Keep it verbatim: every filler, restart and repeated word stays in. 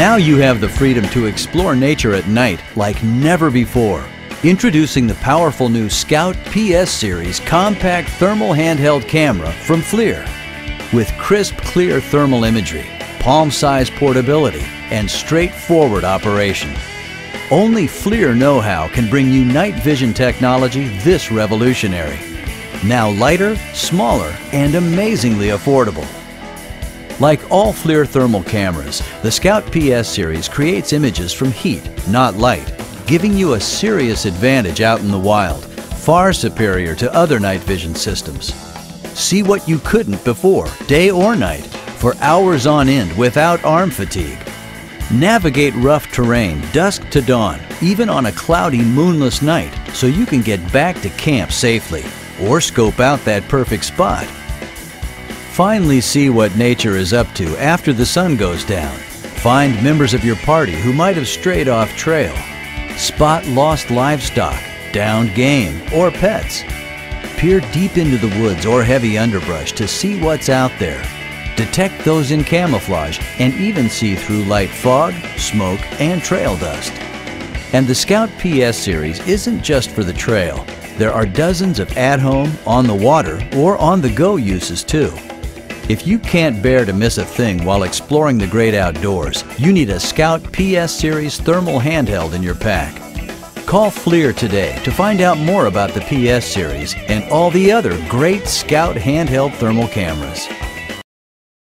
Now you have the freedom to explore nature at night like never before. Introducing the powerful new Scout P S Series compact thermal handheld camera from FLIR. With crisp, clear thermal imagery, palm-sized portability, and straightforward operation. Only FLIR know-how can bring you night vision technology this revolutionary. Now lighter, smaller, and amazingly affordable. Like all FLIR thermal cameras, the Scout P S series creates images from heat, not light, giving you a serious advantage out in the wild, far superior to other night vision systems. See what you couldn't before, day or night, for hours on end without arm fatigue. Navigate rough terrain, dusk to dawn, even on a cloudy, moonless night, so you can get back to camp safely, or scope out that perfect spot. Finally see what nature is up to after the sun goes down. Find members of your party who might have strayed off trail. Spot lost livestock, downed game, or pets. Peer deep into the woods or heavy underbrush to see what's out there. Detect those in camouflage and even see through light fog, smoke, and trail dust. And the Scout P S series isn't just for the trail. There are dozens of at-home, on the water, or on-the-go uses too. If you can't bear to miss a thing while exploring the great outdoors, you need a Scout P S Series thermal handheld in your pack. Call FLIR today to find out more about the P S Series and all the other great Scout handheld thermal cameras.